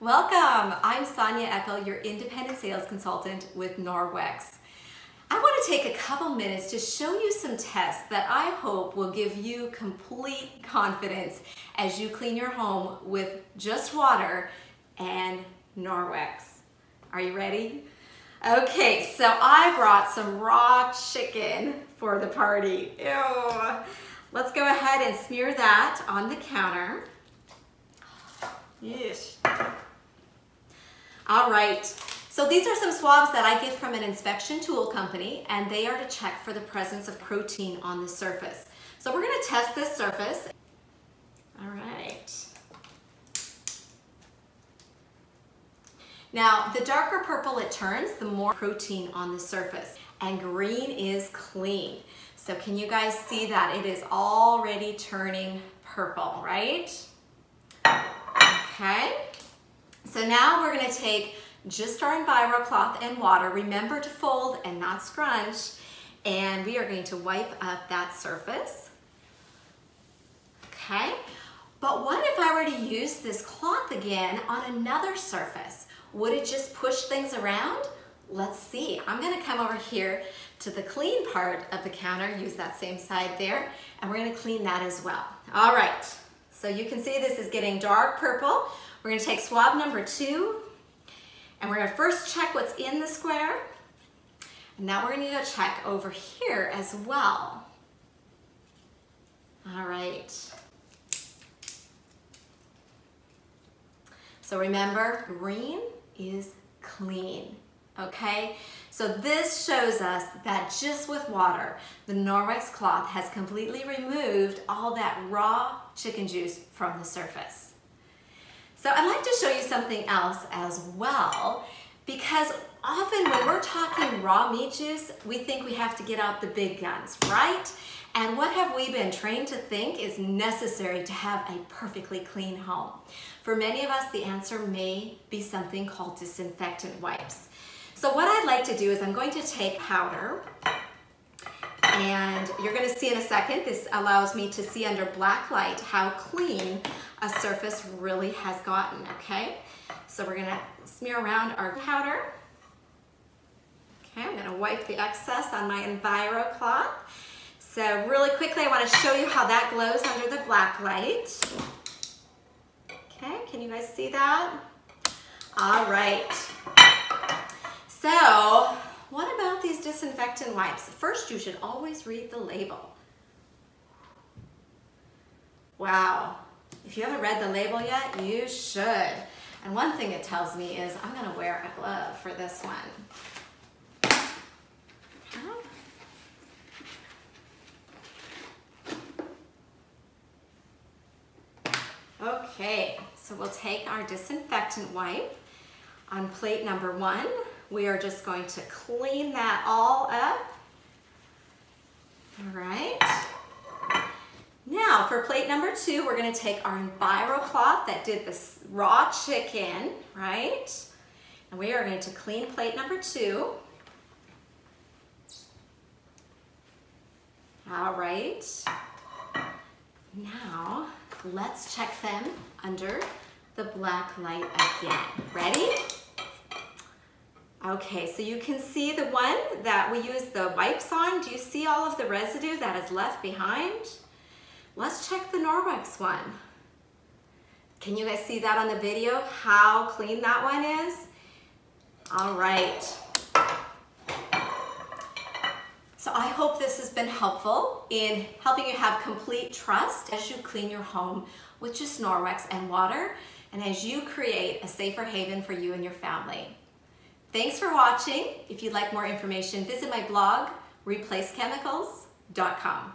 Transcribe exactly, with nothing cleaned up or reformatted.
Welcome, I'm Sonya Eckel, your independent sales consultant with Norwex. I want to take a couple minutes to show you some tests that I hope will give you complete confidence as you clean your home with just water and Norwex. Are you ready? Okay, so I brought some raw chicken for the party. Ew. Let's go ahead and smear that on the counter. Yes. All right, so these are some swabs that I get from an inspection tool company, and they are to check for the presence of protein on the surface. So we're going to test this surface. All right. Now, the darker purple it turns, the more protein on the surface, and green is clean. So can you guys see that it is already turning purple, right? Okay. So now we're going to take just our Envirocloth and water, remember to fold and not scrunch, and we are going to wipe up that surface. Okay, but what if I were to use this cloth again on another surface? Would it just push things around? Let's see. I'm going to come over here to the clean part of the counter, use that same side there, and we're going to clean that as well. All right, so you can see this is getting dark purple. We're going to take swab number two, and we're going to first check what's in the square, and now we're going to go check over here as well. All right. So remember, green is clean, okay? So this shows us that just with water, the Norwex cloth has completely removed all that raw chicken juice from the surface. So I'd like to show you something else as well, because often when we're talking raw meat juice, we think we have to get out the big guns, right? And what have we been trained to think is necessary to have a perfectly clean home? For many of us, the answer may be something called disinfectant wipes. So what I'd like to do is I'm going to take powder, and you're going to see in a second, this allows me to see under black light how clean a surface really has gotten, okay? So we're going to smear around our powder. Okay, I'm going to wipe the excess on my Envirocloth. So really quickly, I want to show you how that glows under the black light. Okay, can you guys see that? All right. So what about these disinfectant wipes? First, you should always read the label. Wow. If you haven't read the label yet, you should. And one thing it tells me is I'm going to wear a glove for this one. Okay. Okay, so we'll take our disinfectant wipe on plate number one. We are just going to clean that all up. All right. Now for plate number two, we're going to take our Envirocloth that did this raw chicken, right? And we are going to clean plate number two. All right. Now let's check them under the black light again. Ready? Okay, so you can see the one that we used the wipes on. Do you see all of the residue that is left behind? Let's check the Norwex one. Can you guys see that on the video, how clean that one is? All right. So I hope this has been helpful in helping you have complete trust as you clean your home with just Norwex and water, and as you create a safer haven for you and your family. Thanks for watching. If you'd like more information, visit my blog, replace chemicals dot com.